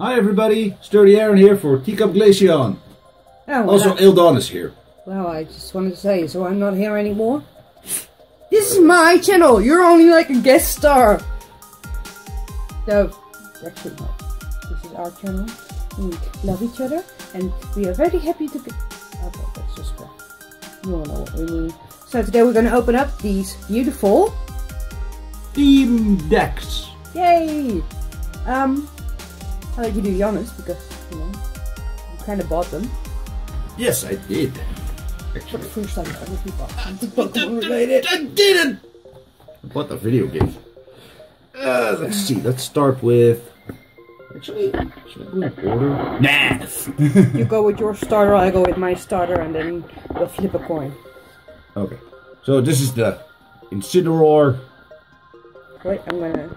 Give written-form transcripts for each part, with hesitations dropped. Hi everybody, Sturdy Aron here for TeaCup Glaceon. Oh, well, also, Aledawn is here. Well, I just wanted to say, so I'm not here anymore? This is my channel! You're only like a guest star! No, actually not. This is our channel. We love each other, and we are very happy to be... Okay, that's just crap. You all know what we mean. So today we're going to open up these beautiful... Team decks! Yay! I'll let you do the honors, because, you know, you kind of bought them. Yes, I did. Actually. But first, I bought something Pokemon related. I didn't! I bought the video game. Let's see, let's start with... Actually, should I go in order? Nah! You go with your starter, I go with my starter, and then we'll flip a coin. Okay. So this is the Incineroar. Wait, I'm gonna...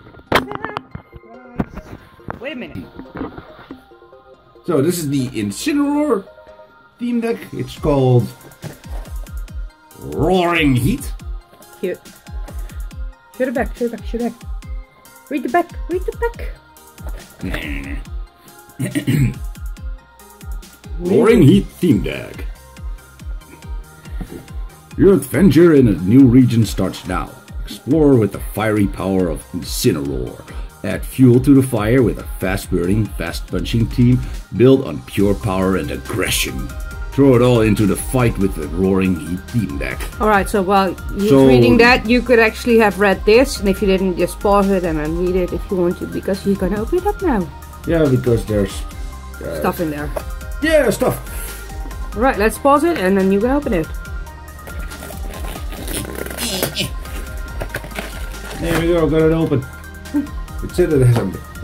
Wait a minute. So this is the Incineroar theme deck. It's called... Roaring Heat. Cute. Show the back, show the back, show the back. Read the back, read the back. Roaring Heat theme deck. Your adventure in a new region starts now. Explore with the fiery power of Incineroar. Add fuel to the fire with a fast-burning, fast-punching team built on pure power and aggression. Throw it all into the fight with the Roaring Heat theme deck. Alright, so while you're reading that, you could actually have read this, and if you didn't, just pause it and then read it if you want to, because you're gonna open it up now. Yeah, because there's... stuff in there. Yeah, stuff! Alright, let's pause it and then you can open it. There we go, got it open. It said it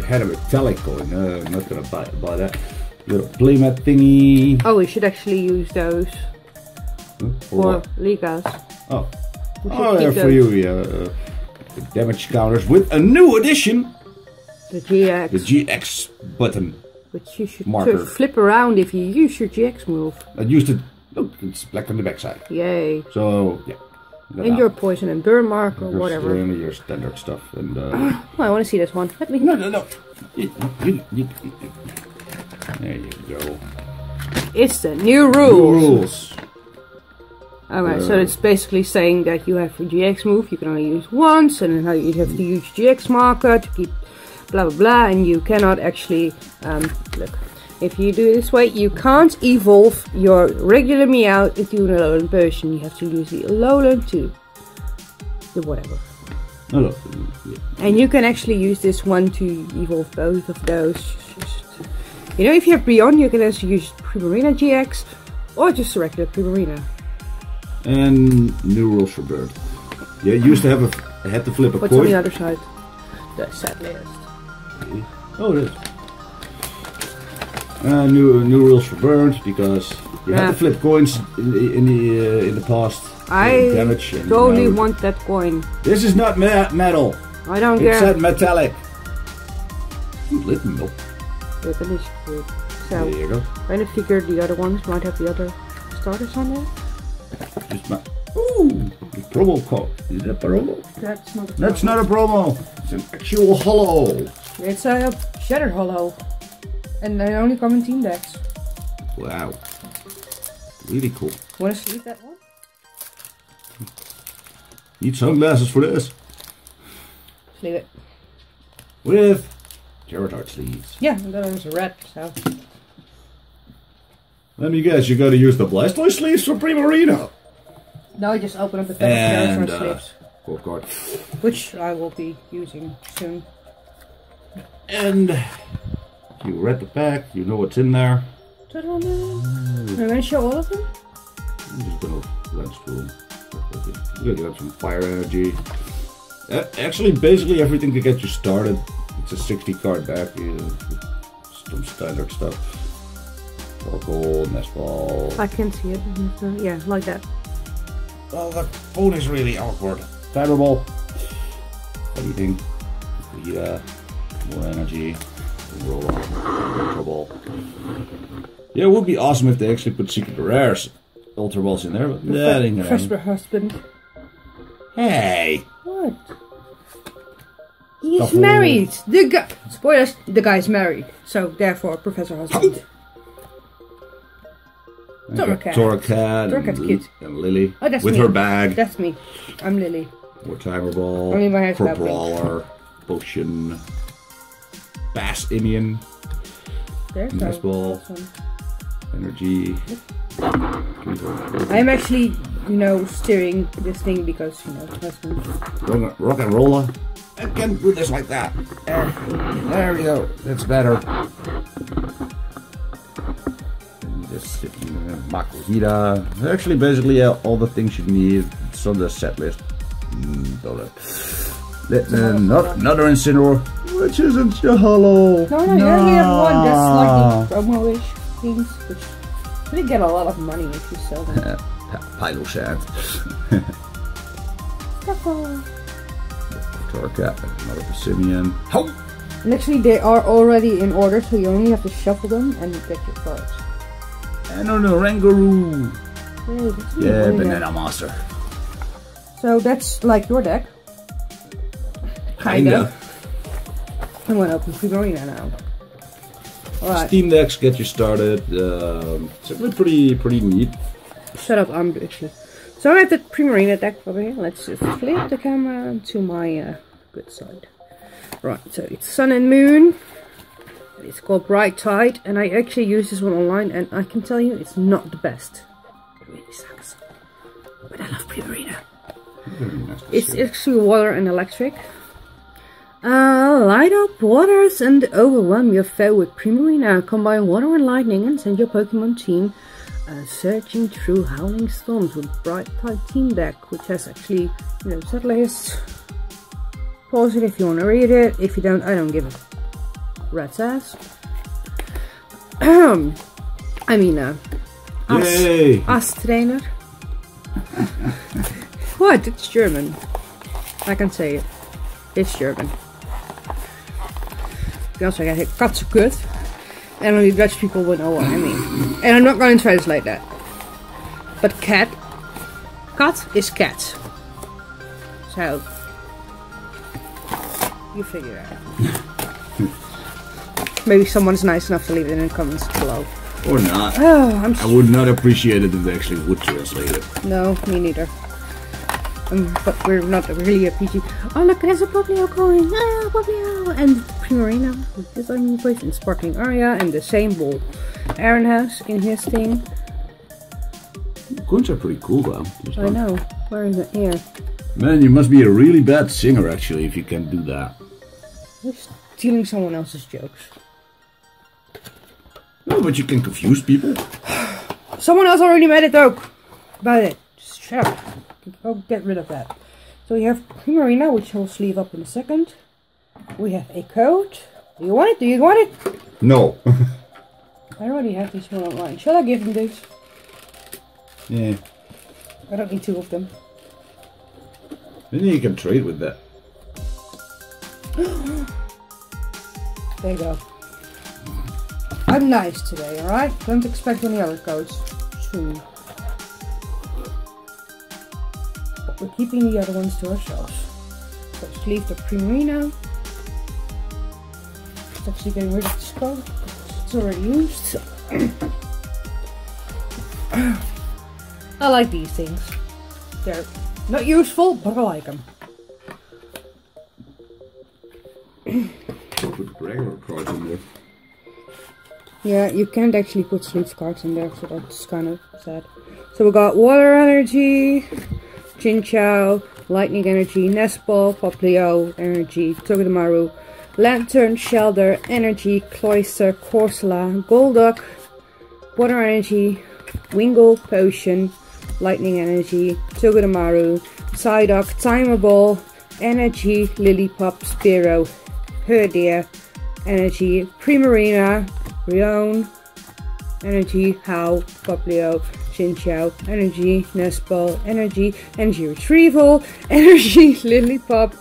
had a metallic coin. No, I'm not gonna buy that. Little playmat thingy. Oh, we should actually use those. Huh? For Ligas. Oh. Oh, they're for you, yeah. The damage counters with a new addition. The GX. The GX button. Which you should flip around if you use your GX move. I used it. Look, it's black on the backside. Yay. So, yeah. And your poison and burn mark or whatever. Your standard stuff and. Oh, I want to see this one. Let me. No, no, no. There you go. It's the new rules. New rules. Alright, so it's basically saying that you have a GX move. You can only use once, and then you have to use GX marker to keep blah blah blah. And you cannot actually look. If you do it this way, you can't evolve your regular Meowth into an Alolan version. You have to use the Alolan to the whatever. Alolan, yeah. And you can actually use this one to evolve both of those. You know, if you have Brionne, you can also use Primarina GX or just a regular Primarina. And new rules for Bird. Yeah, you used to have a had to flip a coin. What's on the other side? The set list. Okay. Oh, it is. New rules for burns because you had to flip coins in the past. I totally want that coin. This is not metal. I don't care. It said metallic. Little. So there you go. I figured the other ones might have the other starters on there. Just my the promo code. Is that promo? That's not. That's not a promo. It's an actual hollow. It's a shattered hollow. And they only come in team decks. Wow. Really cool. Want to sleep that one? Need sunglasses for this. Sleeve it. With Jirachi sleeves. Yeah, and that one's a red, so. Let me guess, you gotta use the Blastoise sleeves for Primarina? No, I just open up the Jirachi sleeves. Oh god. Which I will be using soon. And... You read the pack, you know what's in there. Ta da! Am I going to show all of them? I'm just going to glance through them. You're going to get some fire energy. Actually, basically everything to get you started. It's a 60 card deck, some standard stuff. Sparkle, nest ball. I can see it. Yeah, like that. Well, the phone is really awkward. Fiber ball. Everything. Vita. More energy. Roll. Yeah, it would be awesome if they actually put secret rares, ultra balls in there, but that ain't gonna happen. Husband. Hey. What? He's married. The guy. Spoilers. The guy's married. So therefore, Professor Husband. Torracat. Torracat's cute. And Lily. Oh, that's me. With her bag. That's me. I'm Lily. More Timer Ball. Only my hair's back. Brawler. Potion. Bassimian. There's nice ball. Awesome. Energy. I'm actually, you know, steering this thing because, you know, that's me. Rock and roller. I can't do this like that. There we go. That's better. And just Makuhita. Actually, basically, all the things you need. It's on the set list. Another Incineroar, which isn't your hollow. No, you only have one. That's like the promo-ish things, which you get a lot of money if you sell them. Pile of sand. Torracat, another Pessimian. And actually, they are already in order, so you only have to shuffle them and get your cards. And on the Rangaroo. Hey, yeah, Banana Monster. So that's like your deck. Kinda. I'm gonna open Primarina now. Alright. Steam decks get you started. It's actually pretty neat. Shut up, I'm actually. So I have the Primarina deck over here. Let's just flip the camera to my good side. Right, so it's Sun and Moon. It's called Bright Tide, and I actually used this one online, and I can tell you it's not the best. It really sucks. But I love Primarina. It's actually water and electric. Light up waters and overwhelm your foe with Primarina. Combine water and lightning and send your Pokemon team searching through howling storms with Bright Tide Team Deck, which has actually, you know, set list. Pause it if you want to read it. If you don't, I don't give a rat's ass. I mean, Astrainer. What? It's German. I can say it. It's German. You also get hit, cuts are good, and only Dutch people will know what I mean. And I'm not going to translate that. But cat is cat. So you figure it out. Maybe someone's nice enough to leave it in the comments below. Or not. Oh, I would not appreciate it if they actually would translate it. No, me neither. But we're not really a PG. Oh look, there's a Popplio coin! Ah, Popplio! And Primarina, with this I'm in place, and Sparkling Aria, and the same ball Aron has in his thing. Coins are pretty cool though. I know, where in the air? Man, you must be a really bad singer actually if you can do that. You're stealing someone else's jokes. No, but you can confuse people. Someone else already made a joke about it. Just shut up. Oh, get rid of that. So we have Primarina, which I'll sleeve up in a second. We have a code. Do you want it? Do you want it? No. I already have this one online. Shall I give them these? Yeah. I don't need two of them. Then you can trade with that. There you go. I'm nice today, alright? Don't expect any other codes soon. We're keeping the other ones to ourselves. So let's leave the Primarina. It's actually getting rid of the skull. It's already used. I like these things. They're not useful, but I like them. Put regular cards in there. Yeah, you can't actually put sleeves cards in there, so that's kind of sad. So we got water energy. Chinchou, Lightning Energy, Nespal, Popplio, Energy, Togedemaru, Lantern, Shelder, Energy, Cloyster, Corsola, Golduck, Water Energy, Wingull, Potion, Lightning Energy, Togedemaru, Psyduck, Timer Ball, Energy, Lillipup, Spearow, Herdier, Energy, Primarina, Brionne, Energy, Howl, Popplio, Chinchou, Energy, Nespal, Energy, Energy Retrieval, Energy, Lillipup,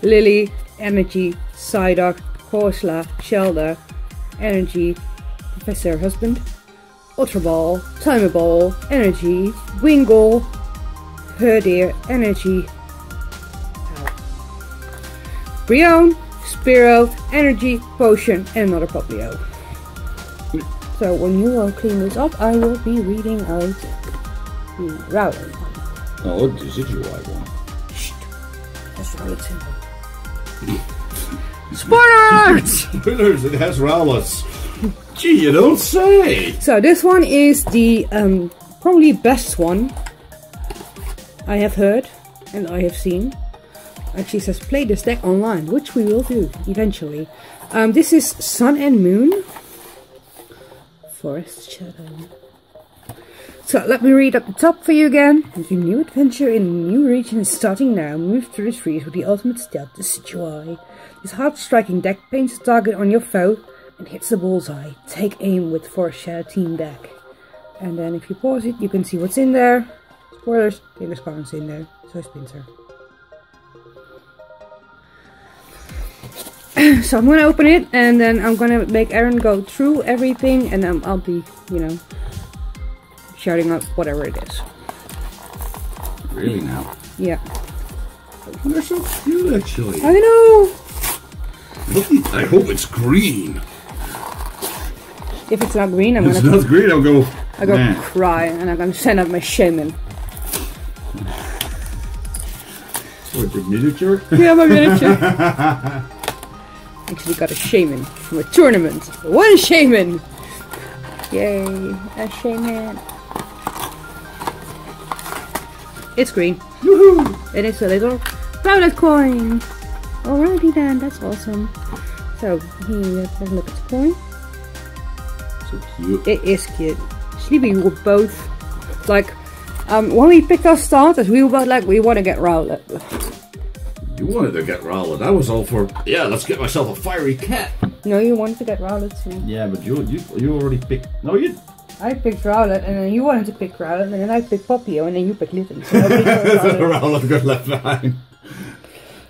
Lily, Energy, Psyduck, Corsola, Shelder, Energy, Professor Husband, Ultra Ball, Timer Ball, Energy, Wingull, Herdier, Energy, Brionne, Spearow, Energy, Potion, and another Popplio. So when you all clean this up, I will be reading out the router. Oh, this is your right one. Shh. That's Rowlet. Spoilers! Spoilers, it has Rowlet. Gee, you don't say. So this one is the probably best one I have heard and I have seen. Actually says play this deck online, which we will do eventually. This is Sun and Moon. Forest Shadow. So let me read up the top for you again. Your new adventure in a new region is starting now. Move through the trees with the ultimate stealth to Situai. This hard-striking deck paints the target on your foe and hits the bullseye. Take aim with Forest Shadow team deck. And then if you pause it, you can see what's in there. Spoilers, Taylor's cards in there. So is Pinsir. So I'm gonna open it and then I'm gonna make Aaron go through everything and I'll be, you know, shouting out whatever it is. Really now? Yeah. They're so cute actually. I know! I hope it's green. If it's not green, I'm gonna... If it's not green, I'll go... I go cry and I'm gonna send out my shaman. What, your miniature? Yeah, my miniature. Actually got a shaman from a tournament. One shaman! Yay, a shaman. It's green. Woohoo! And it's a little Rowlet coin. Alrighty then, that's awesome. So here you have a look at the coin. So cute. It is cute. Sleepy, we were both like when we picked our starters, we were both like we wanna get Rowlet. You wanted to get Rowlet. I was all for, yeah, let's get myself a fiery cat. No, you wanted to get Rowlet too. Yeah, but you already picked... No, you... I picked Rowlet, and then you wanted to pick Rowlet, and then I picked Popplio, and then you picked Litten. So Rowlet got left behind.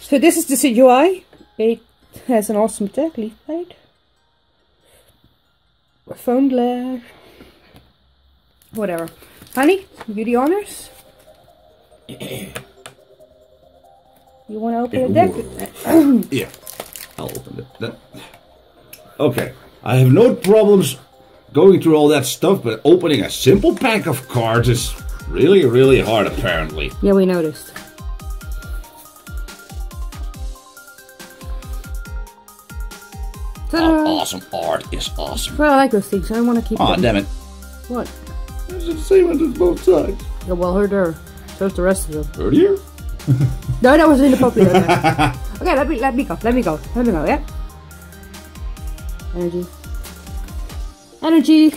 So this is the CGI. It has an awesome tech, leaf plate. Phone glare. Whatever. Honey, you the honors? You want to open the deck? Yeah, I'll open it. That. Okay, I have no problems going through all that stuff, but opening a simple pack of cards is really, really hard, apparently. Yeah, we noticed. Awesome art is awesome. Well, I like those things. I want to keep them. Aw, damn it. What? It's the same on both sides. Yeah, well, Herdier. So is the rest of them. Herdier? No, that was in the Popplio. Okay, let me go, yeah? Energy. Energy!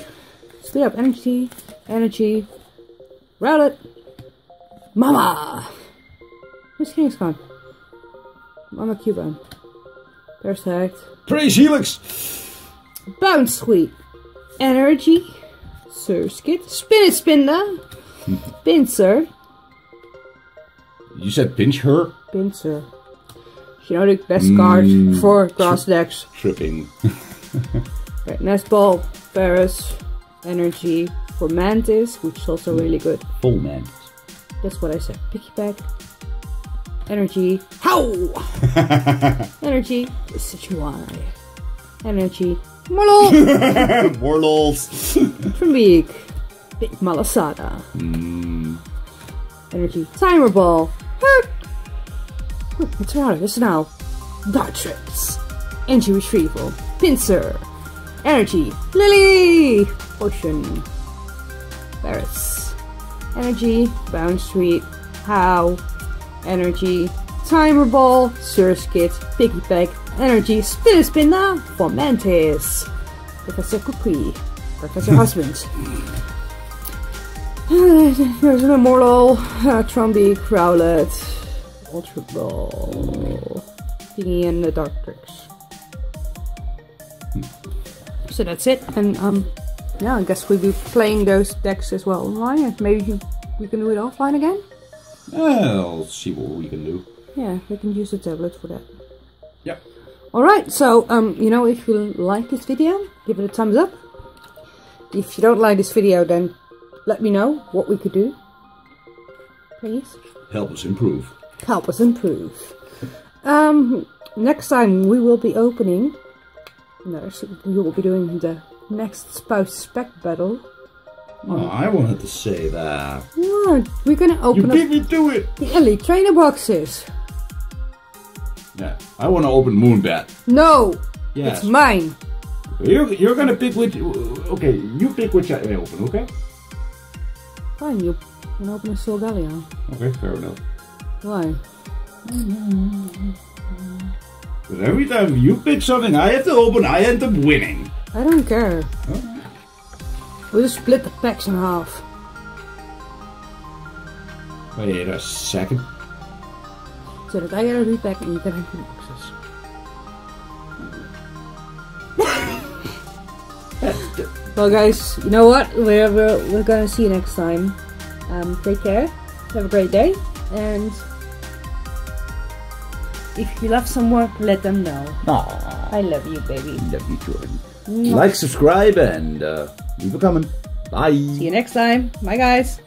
Speed up, energy. Energy. Rowlet. Mama! Where's King's gone? Mama Cubone. Perfect. Praise Helix! Bounsweet. Energy. Surskit. Spin it, Spinda. Pinsir. You said pinch her? Pinsir. You know the best card for grass decks. Tripping. Right, Nest Ball, Ferris, Energy, Fomantis, which is also really good. Fomantis. That's what I said. Picky pack. Energy. How? Energy. Situai. Energy. Morlol! Morlols. Trumbeak. Big Malasada. Energy. Timer Ball. It's around us now. Dart Trips. Energy Retrieval. Pinsir. Energy. Lily. Potion. Ferris. Energy. Bounsweet. How. Energy. Timer Ball. Surskit. Piggy Pack. Energy. Spinna. Fomantis. Professor Kukui. Professor Husband. There's an Immortal. Trumby. Crowlet. Ultra Ball, Thingy and the Dark Tricks. So that's it, and yeah, I guess we'll be playing those decks as well online, and maybe we can do it offline again? I'll see what we can do. Yeah, we can use the tablet for that. Yep. Alright, so, you know, if you like this video, give it a thumbs up. If you don't like this video, then let me know what we could do. Please. Help us improve. Next time we will be opening... No, we will be doing the next Spouse Spec battle. Oh, I wanted to say that. Yeah, we're gonna open up... You beat me to it! The Elite Trainer boxes. Yeah, I want to open Moonbat. No! Yes. It's mine! You're gonna pick which... Okay, you pick which I open, okay? Fine, you can open a Solgaleo. Okay, fair enough. Why? Because every time you pick something I have to open, I end up winning. I don't care. Okay. We'll split the packs in half. Wait a second. So that I get a repack and you can have the boxes. Well guys, you know what? We're gonna see you next time. Take care, have a great day, and if you love someone, let them know. Aww. I love you, baby. Love you, Jordan. Like, subscribe, and leave a comment. Bye. See you next time. Bye, guys.